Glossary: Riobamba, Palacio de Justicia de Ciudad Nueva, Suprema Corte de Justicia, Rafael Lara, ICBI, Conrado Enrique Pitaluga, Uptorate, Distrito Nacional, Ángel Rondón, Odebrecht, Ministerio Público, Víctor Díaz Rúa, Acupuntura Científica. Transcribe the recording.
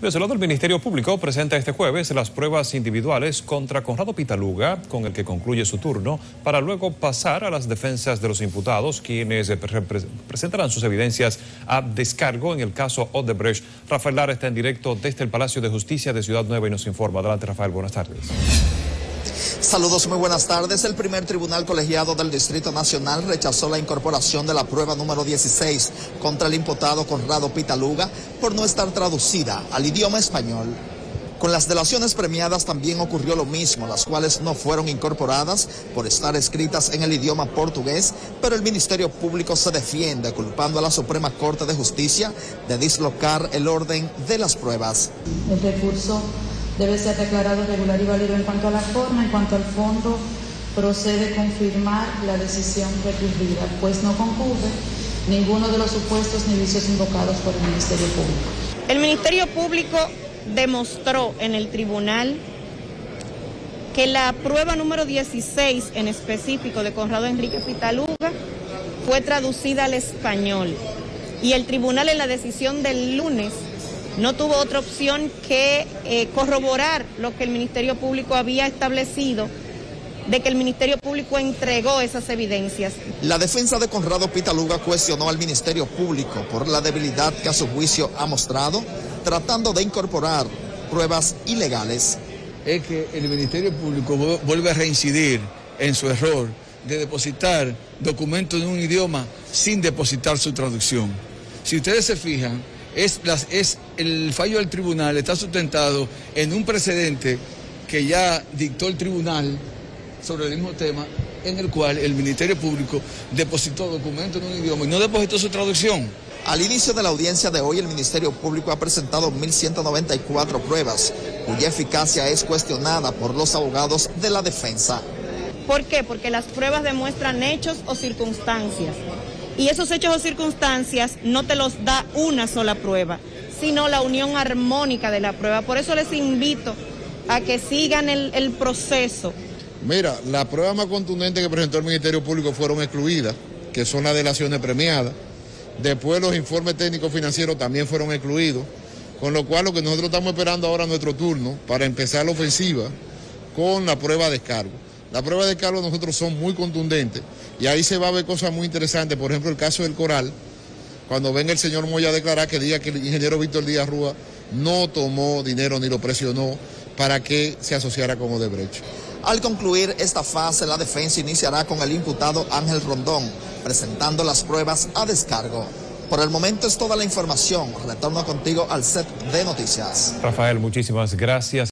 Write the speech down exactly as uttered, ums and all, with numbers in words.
De su lado, el Ministerio Público presenta este jueves las pruebas individuales contra Conrado Pitaluga, con el que concluye su turno, para luego pasar a las defensas de los imputados, quienes presentarán sus evidencias a descargo en el caso Odebrecht. Rafael Lara está en directo desde el Palacio de Justicia de Ciudad Nueva y nos informa. Adelante, Rafael, buenas tardes. Saludos, muy buenas tardes. El primer tribunal colegiado del Distrito Nacional rechazó la incorporación de la prueba número dieciséis contra el imputado Conrado Pitaluga por no estar traducida al idioma español. Con las delaciones premiadas también ocurrió lo mismo, las cuales no fueron incorporadas por estar escritas en el idioma portugués, pero el Ministerio Público se defiende culpando a la Suprema Corte de Justicia de dislocar el orden de las pruebas. El recurso debe ser declarado regular y válido en cuanto a la forma, en cuanto al fondo, procede confirmar la decisión recurrida, pues no concurre ninguno de los supuestos ni vicios invocados por el Ministerio Público. El Ministerio Público demostró en el tribunal que la prueba número dieciséis en específico de Conrado Enrique Pitaluga fue traducida al español, y el tribunal en la decisión del lunes no tuvo otra opción que eh, corroborar lo que el Ministerio Público había establecido, de que el Ministerio Público entregó esas evidencias. La defensa de Conrado Pitaluga cuestionó al Ministerio Público por la debilidad que a su juicio ha mostrado, tratando de incorporar pruebas ilegales. Es que el Ministerio Público vuelve a reincidir en su error de depositar documentos en un idioma sin depositar su traducción. Si ustedes se fijan, Es, las, es el fallo del tribunal está sustentado en un precedente que ya dictó el tribunal sobre el mismo tema, en el cual el Ministerio Público depositó documentos en un idioma y no depositó su traducción. Al inicio de la audiencia de hoy, el Ministerio Público ha presentado mil ciento noventa y cuatro pruebas, cuya eficacia es cuestionada por los abogados de la defensa. ¿Por qué? Porque las pruebas demuestran hechos o circunstancias. Y esos hechos o circunstancias no te los da una sola prueba, sino la unión armónica de la prueba. Por eso les invito a que sigan el, el proceso. Mira, las pruebas más contundentes que presentó el Ministerio Público fueron excluidas, que son las delaciones premiadas. Después los informes técnicos financieros también fueron excluidos, con lo cual lo que nosotros estamos esperando ahora nuestro turno para empezar la ofensiva con la prueba de descargo. La prueba de cargo nosotros son muy contundentes y ahí se va a ver cosas muy interesantes. Por ejemplo, el caso del Coral, cuando venga el señor Moya a declarar, que diga que el ingeniero Víctor Díaz Rúa no tomó dinero ni lo presionó para que se asociara con Odebrecht. Al concluir esta fase, la defensa iniciará con el imputado Ángel Rondón, presentando las pruebas a descargo. Por el momento es toda la información. Retorno contigo al set de noticias. Rafael, muchísimas gracias.